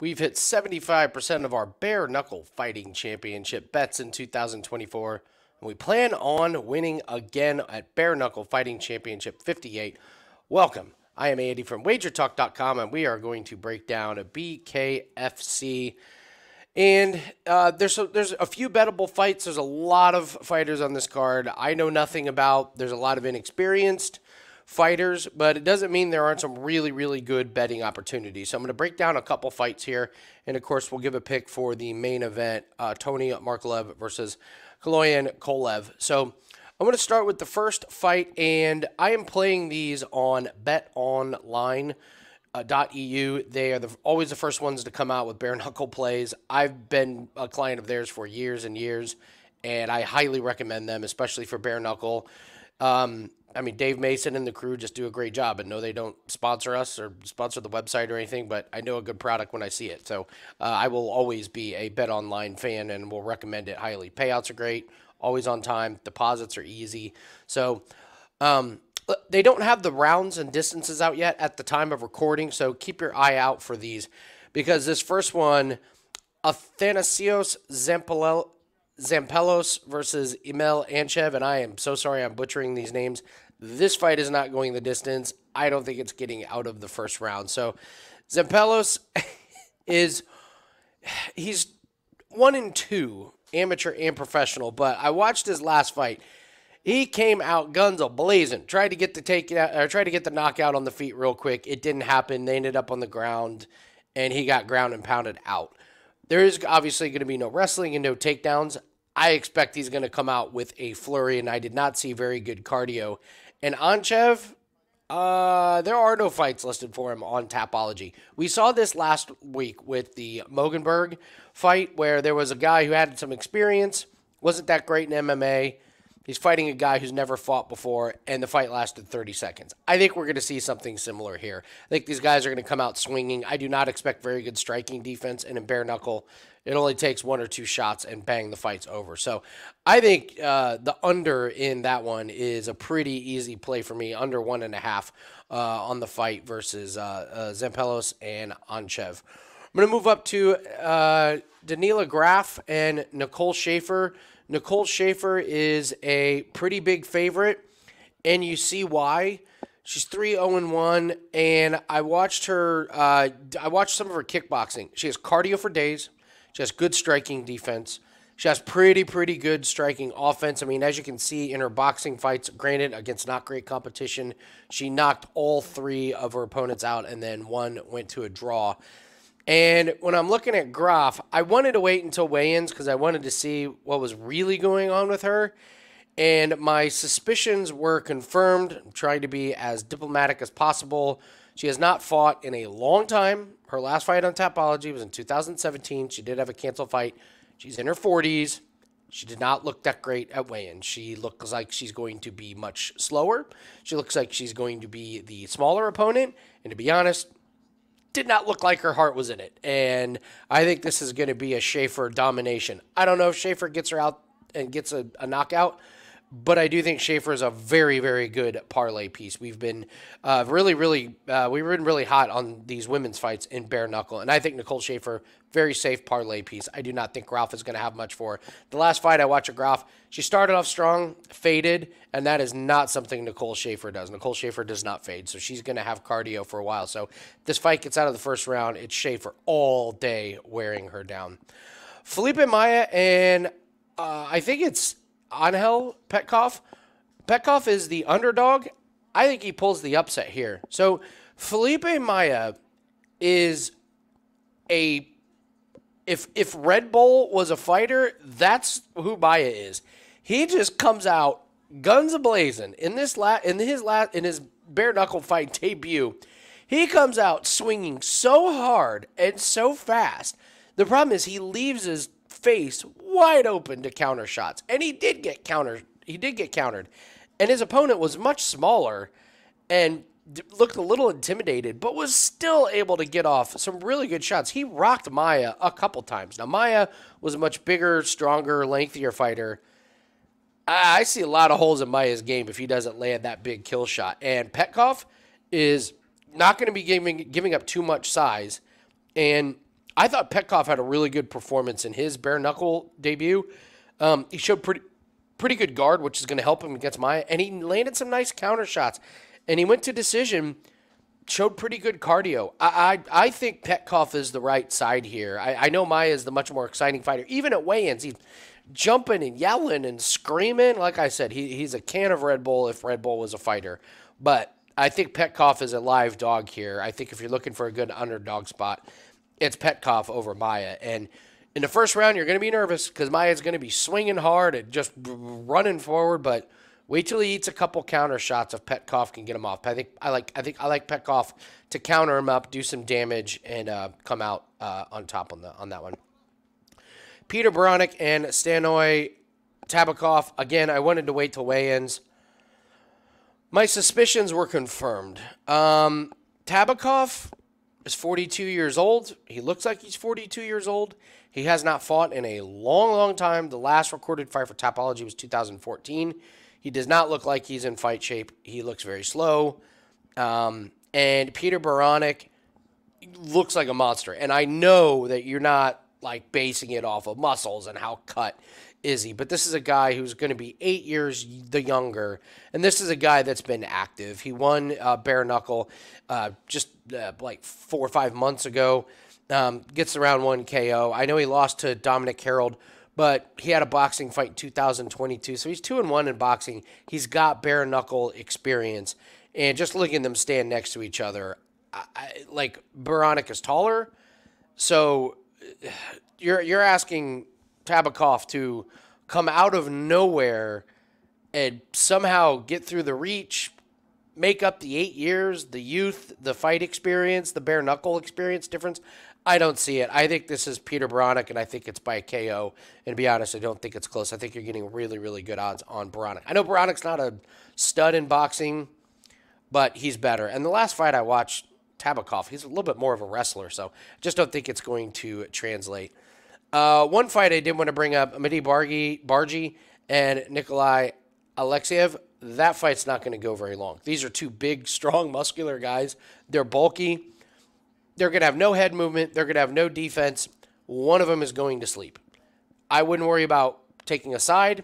We've hit 75% of our bare-knuckle fighting championship bets in 2024, and we plan on winning again at Bare-Knuckle Fighting Championship 58. Welcome. I am Andy from wagertalk.com, and we are going to break down a BKFC. And there's a few bettable fights. There's a lot of fighters on this card I know nothing about. There's a lot of inexperienced fighters, but it doesn't mean there aren't some really, really good betting opportunities. So I'm going to break down a couple fights here, and of course we'll give a pick for the main event, Tony Markalev versus Kaloyan Kolev. So I'm going to start with the first fight, and I am playing these on BetOnline.eu. They are always the first ones to come out with bare knuckle plays. I've been a client of theirs for years and years, and I highly recommend them, especially for bare knuckle. I mean, Dave Mason and the crew just do a great job, and no, they don't sponsor us or sponsor the website or anything, but I know a good product when I see it. So I will always be a BetOnline fan and will recommend it highly. Payouts are great, always on time. Deposits are easy. So they don't have the rounds and distances out yet at the time of recording, so keep your eye out for these, because this first one, Athanasios Zampalelos versus Imel Anchev, and I am so sorry I'm butchering these names. This fight is not going the distance. I don't think it's getting out of the first round. So Zampelos he's 1-2, amateur and professional, but I watched his last fight. He came out guns a blazing, tried to get the knockout on the feet real quick. It didn't happen. They ended up on the ground, and he got ground and pounded out. There is obviously going to be no wrestling and no takedowns. I expect he's going to come out with a flurry, and I did not see very good cardio. And Anchev, there are no fights listed for him on Tapology. We saw this last week with the Mogenberg fight, where there was a guy who had some experience, wasn't that great in MMA. He's fighting a guy who's never fought before, and the fight lasted 30 seconds. I think we're going to see something similar here. I think these guys are going to come out swinging. I do not expect very good striking defense, and in bare knuckle, it only takes 1 or 2 shots and bang, the fight's over. So I think the under in that one is a pretty easy play for me, under 1.5 on the fight versus Zampelos and Anchev. I'm going to move up to Daniela Graf and Nicole Schaefer. Nicole Schaefer is a pretty big favorite, and you see why. She's 3-0-1, and I watched her. I watched some of her kickboxing. She has cardio for days. She has good striking defense. She has pretty good striking offense. I mean, as you can see in her boxing fights, granted, against not great competition, she knocked all 3 of her opponents out, and then one went to a draw. And when I'm looking at Graf, I wanted to wait until weigh-ins because I wanted to see what was really going on with her. And my suspicions were confirmed. I'm trying to be as diplomatic as possible. She has not fought in a long time. Her last fight on Tapology was in 2017. She did have a canceled fight. She's in her 40s. She did not look that great at weigh-in. She looks like she's going to be much slower. She looks like she's going to be the smaller opponent. And to be honest, did not look like her heart was in it, and I think this is going to be a Schaefer domination. I don't know if Schaefer gets her out and gets a knockout, but I do think Schaefer is a very good parlay piece. We've been really hot on these women's fights in bare knuckle, and I think Nicole Schaefer, very safe parlay piece. I do not think Graf is going to have much for her. The last fight I watched at Graf, she started off strong, faded, and that is not something Nicole Schaefer does. Nicole Schaefer does not fade, so she's going to have cardio for a while. So if this fight gets out of the first round, it's Schaefer all day wearing her down. Felipe Maya and I think it's Angel Petkoff. Petkoff is the underdog. I think he pulls the upset here. So Felipe Maya is a... If Red Bull was a fighter, that's who Maya is. He just comes out guns a-blazing. In his bare-knuckle fight debut, he comes out swinging so hard and so fast. The problem is he leaves his face wide open to counter shots, and he did get countered. And his opponent was much smaller and looked a little intimidated, but was still able to get off some really good shots. He rocked Maya a couple times. Now, Maya was a much bigger, stronger, lengthier fighter. I see a lot of holes in Maya's game if he doesn't land that big kill shot. And Petkoff is not going to be giving up too much size. And I thought Petkoff had a really good performance in his bare-knuckle debut. He showed pretty good guard, which is going to help him against Maya. And he landed some nice counter shots. And he went to decision, showed pretty good cardio. I think Petkoff is the right side here. I know Maya is the much more exciting fighter. Even at weigh-ins, he's jumping and yelling and screaming. Like I said, he's a can of Red Bull if Red Bull was a fighter. But I think Petkoff is a live dog here. I think if you're looking for a good underdog spot, it's Petkoff over Maya. And in the first round, you're going to be nervous because Maya's going to be swinging hard and just running forward, but wait till he eats a couple counter shots if Petkoff can get him off. I think I like Petkoff to counter him up, do some damage, and come out on top on that one. Peter Baranek and Stanoi Tabakov. Again, I wanted to wait till weigh-ins. My suspicions were confirmed. Tabakov is 42 years old. He looks like he's 42 years old. He has not fought in a long, long time. The last recorded fight for Tapology was 2014. He does not look like he's in fight shape. He looks very slow. And Peter Baranek looks like a monster. And I know that you're not like basing it off of muscles and how cut is he. But this is a guy who's going to be 8 years the younger. And this is a guy that's been active. He won bare knuckle just like 4 or 5 months ago. Gets the round one KO. I know he lost to Dominic Harold, but he had a boxing fight in 2022. So he's 2-1 in boxing. He's got bare knuckle experience. And just looking at them stand next to each other, like Baranek is taller. So you're asking Tabakov to come out of nowhere and somehow get through the reach, make up the 8 years, the youth, the fight experience, the bare knuckle experience difference. I don't see it. I think this is Peter Baranek, and I think it's by KO. And to be honest, I don't think it's close. I think you're getting really, really good odds on Baranek. I know Baranek's not a stud in boxing, but he's better. And the last fight I watched, Tabakov, he's a little bit more of a wrestler, so I just don't think it's going to translate. One fight I did want to bring up, Medhi Bargie and Nikolai Alexiev. That fight's not going to go very long. These are two big, strong, muscular guys. They're bulky. They're going to have no head movement. They're going to have no defense. One of them is going to sleep. I wouldn't worry about taking a side.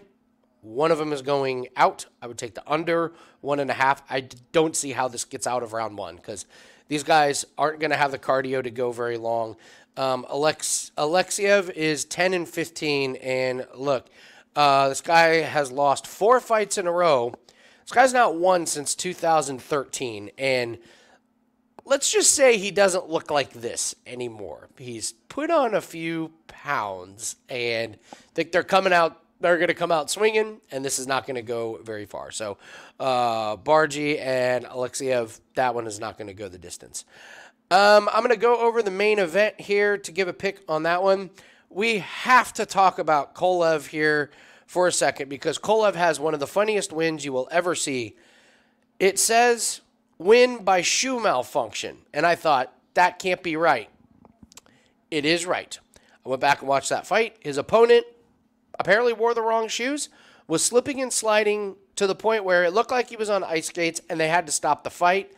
One of them is going out. I would take the under 1.5. I don't see how this gets out of round one because these guys aren't going to have the cardio to go very long. Alexiev is 10-15, and look, this guy has lost 4 fights in a row. This guy's not won since 2013, and let's just say he doesn't look like this anymore. He's put on a few pounds, and I think they're going to come out swinging, and this is not going to go very far. So Bargie and Alexiev, that one is not going to go the distance. I'm going to go over the main event here to give a pick on that one. We have to talk about Kolev here for a second because Kolev has one of the funniest wins you will ever see. It says win by shoe malfunction, and I thought, that can't be right. It is right. I went back and watched that fight. His opponent apparently wore the wrong shoes, was slipping and sliding to the point where it looked like he was on ice skates, and they had to stop the fight.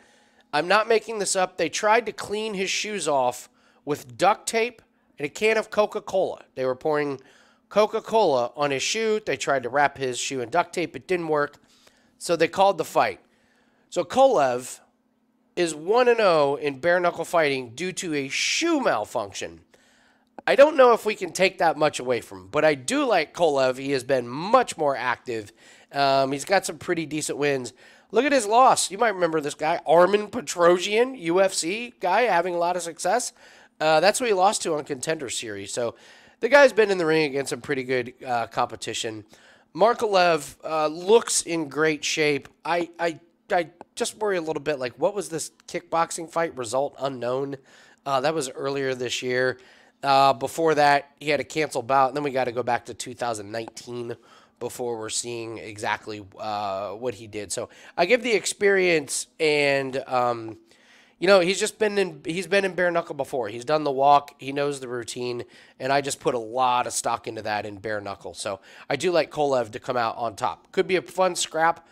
I'm not making this up. They tried to clean his shoes off with duct tape and a can of Coca-Cola. They were pouring Coca-Cola on his shoe. They tried to wrap his shoe in duct tape. It didn't work, so they called the fight. So Kolev is 1-0 in bare-knuckle fighting due to a shoe malfunction. I don't know if we can take that much away from him, but I do like Kolev. He has been much more active. He's got some pretty decent wins. Look at his loss. You might remember this guy, Armin Petrosian, UFC guy, having a lot of success. That's what he lost to on Contender Series. So the guy's been in the ring against some pretty good competition. Markalev looks in great shape. I just worry a little bit, like, what was this kickboxing fight? Result unknown. That was earlier this year. Before that, he had a canceled bout, and then we got to go back to 2019 before we're seeing exactly what he did. So I give the experience, and you know, he's just been in bare knuckle before. He's done the walk, he knows the routine, and I just put a lot of stock into that in bare knuckle. So I do like Kolev to come out on top. Could be a fun scrap.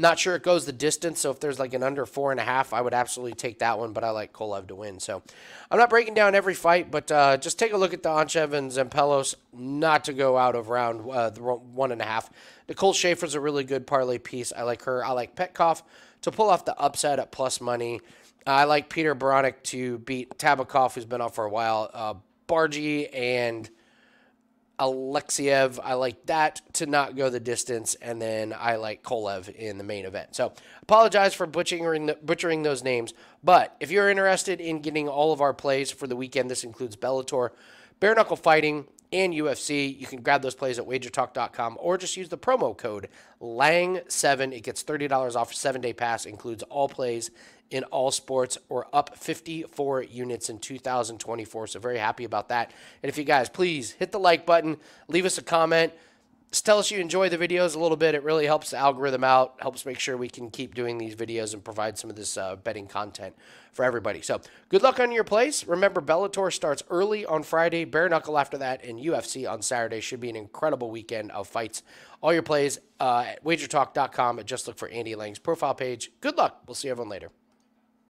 Not sure it goes the distance, so if there's like an under 4.5, I would absolutely take that one, but I like Kolev to win. So I'm not breaking down every fight, but just take a look at the Anchev and Zampalelos not to go out of round 1.5. Nicole Schaefer's a really good parlay piece. I like her. I like Petkoff to pull off the upset at plus money. I like Peter Baranek to beat Tabakov, who's been off for a while. Bargie and Alexiev, I like that to not go the distance, and then I like Kolev in the main event. So apologize for butchering those names, but if you're interested in getting all of our plays for the weekend, this includes Bellator, Bare Knuckle Fighting, and UFC, you can grab those plays at wagertalk.com or just use the promo code LANG7. It gets $30 off a 7-day pass, includes all plays in all sports. We're up 54 units in 2024, so very happy about that. And if you guys, please hit the like button, leave us a comment, just tell us you enjoy the videos a little bit. It really helps the algorithm out, helps make sure we can keep doing these videos and provide some of this betting content for everybody. So good luck on your plays. Remember, Bellator starts early on Friday, Bare Knuckle after that, and UFC on Saturday. Should be an incredible weekend of fights. All your plays at wagertalk.com. Just look for Andy Lang's profile page. Good luck. We'll see everyone later.